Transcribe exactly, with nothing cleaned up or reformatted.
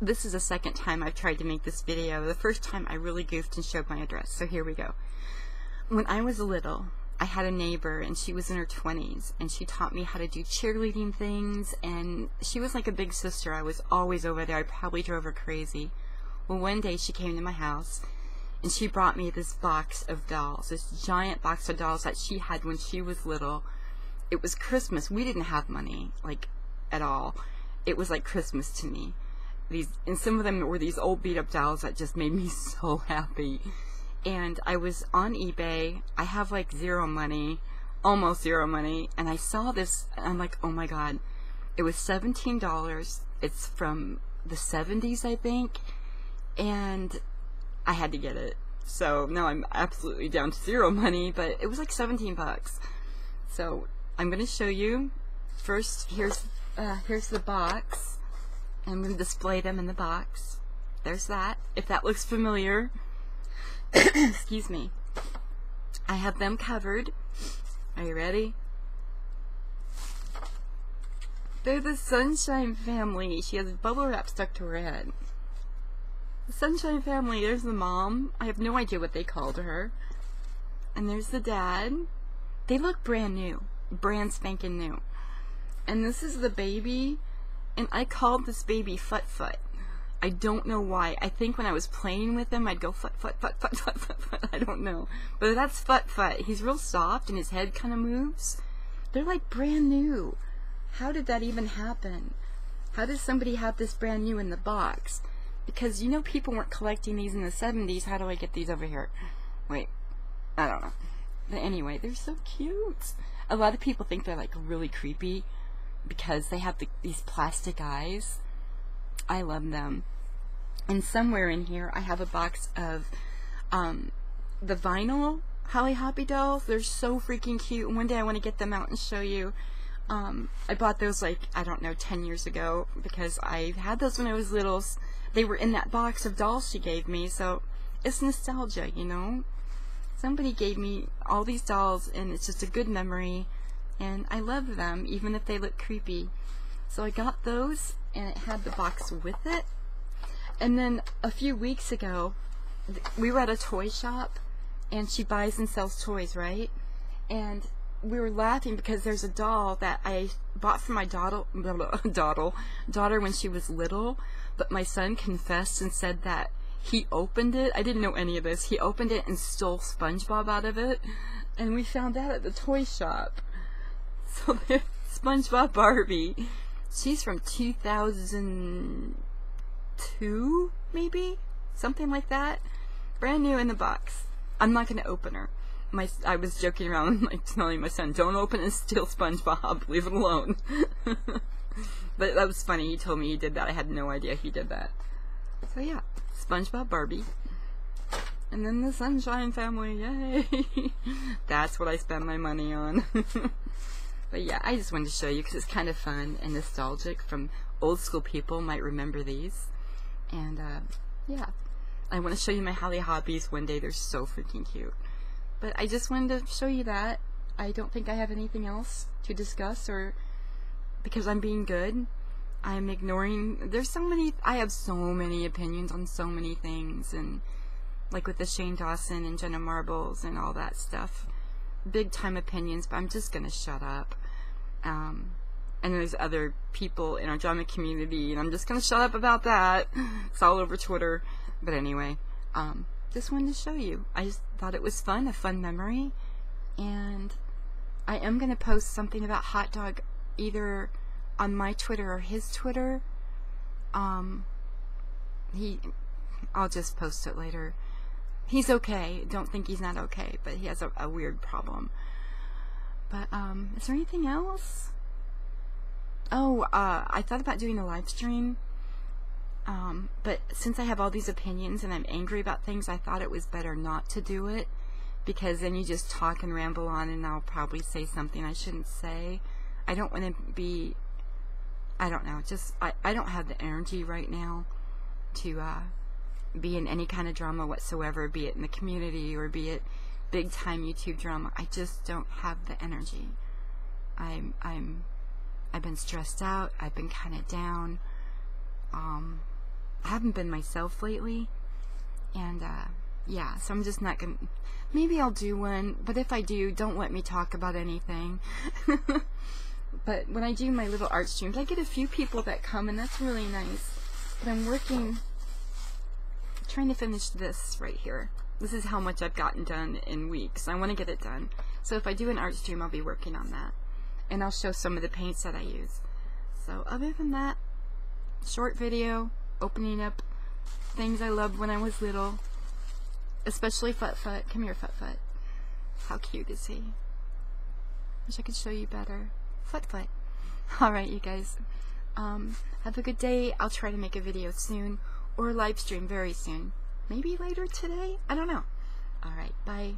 this is the second time I've tried to make this video. The first time I really goofed and showed my address, so here we go. When I was little, I had a neighbor, and she was in her twenties, and she taught me how to do cheerleading things, and she was like a big sister. I was always over there. I probably drove her crazy. Well, one day she came to my house, and she brought me this box of dolls, this giant box of dolls that she had when she was little. It was Christmas. We didn't have money, like, at all. It was like Christmas to me. These, and some of them were these old beat-up dolls that just made me so happy. And I was on eBay. I have like zero money, almost zero money, and I saw this, and I'm like, oh my god. It was seventeen dollars. It's from the seventies, I think, and I had to get it. So now I'm absolutely down to zero money, but it was like seventeen bucks. So I'm gonna show you. First, here's uh, here's the box. I'm gonna display them in the box. There's that. If that looks familiar. Excuse me. I have them covered. Are you ready? They're the Sunshine Family. She has bubble wrap stuck to her head. The Sunshine Family. There's the mom. I have no idea what they called her. And there's the dad. They look brand new. Brand spanking new. And this is the baby. And I called this baby Fut Fut. I don't know why. I think when I was playing with him, I'd go Fut Fut Fut Fut Fut Fut Fut. I don't know. But that's Fut Fut. He's real soft and his head kind of moves. They're like brand new. How did that even happen? How does somebody have this brand new in the box? Because, you know, people weren't collecting these in the seventies. How do I get these over here? Wait. I don't know. But anyway, they're so cute. A lot of people think they're like really creepy because they have the, these plastic eyes. I love them. And somewhere in here I have a box of um, the vinyl Holly Hoppy dolls. They're so freaking cute. One day I want to get them out and show you. Um, I bought those like, I don't know, ten years ago because I had those when I was little. They were in that box of dolls she gave me, so it's nostalgia, you know? Somebody gave me all these dolls and it's just a good memory, and I love them even if they look creepy. So I got those, and it had the box with it. And then a few weeks ago, we were at a toy shop, and she buys and sells toys, right? And we were laughing because there's a doll that I bought for my doddle, blah, blah, doddle, daughter when she was little, but my son confessed and said that he opened it. I didn't know any of this. He opened it and stole SpongeBob out of it, and we found out at the toy shop. So there's SpongeBob Barbie. She's from two thousand two, maybe? Something like that. Brand new in the box. I'm not going to open her. My, I was joking around, like, telling my son, don't open and steal SpongeBob. Leave it alone. But that was funny. He told me he did that. I had no idea he did that. So, yeah. SpongeBob Barbie. And then the Sunshine Family. Yay! That's what I spend my money on. But yeah, I just wanted to show you because it's kind of fun and nostalgic. From old school people might remember these. And uh, yeah, I want to show you my Holly Hoppies one day. They're so freaking cute. But I just wanted to show you that. I don't think I have anything else to discuss, or because I'm being good. I'm ignoring, there's so many, I have so many opinions on so many things. And like with the Shane Dawson and Jenna Marbles and all that stuff. Big time opinions, but I'm just gonna shut up. Um, and there's other people in our drama community, and I'm just gonna shut up about that. It's all over Twitter. But anyway, um, just wanted to show you. I just thought it was fun, a fun memory. And I am gonna post something about Hot Dog either on my Twitter or his Twitter. Um, he, I'll just post it later. He's okay. Don't think he's not okay, but he has a, a weird problem. But, um, is there anything else? Oh, uh, I thought about doing a live stream. Um, but since I have all these opinions and I'm angry about things, I thought it was better not to do it. Because then you just talk and ramble on, and I'll probably say something I shouldn't say. I don't want to be, I don't know, just, I, I don't have the energy right now to, uh, be in any kind of drama whatsoever, be it in the community or be it big time YouTube drama. I just don't have the energy. I'm I'm I've been stressed out. I've been kind of down. Um, I haven't been myself lately, and uh, yeah, so I'm just not gonna, maybe I'll do one, but if I do, don't let me talk about anything. But when I do my little art streams, I get a few people that come, and that's really nice. But I'm working, trying to finish this right here. This is how much I've gotten done in weeks. I want to get it done. So if I do an art stream, I'll be working on that. And I'll show some of the paints that I use. So other than that, short video, opening up things I loved when I was little. Especially Fut Fut. Come here, Fut Fut. How cute is he? Wish I could show you better. Fut Fut. Alright, you guys. Um, have a good day. I'll try to make a video soon. Or live stream very soon. Maybe later today? I don't know. Alright, bye.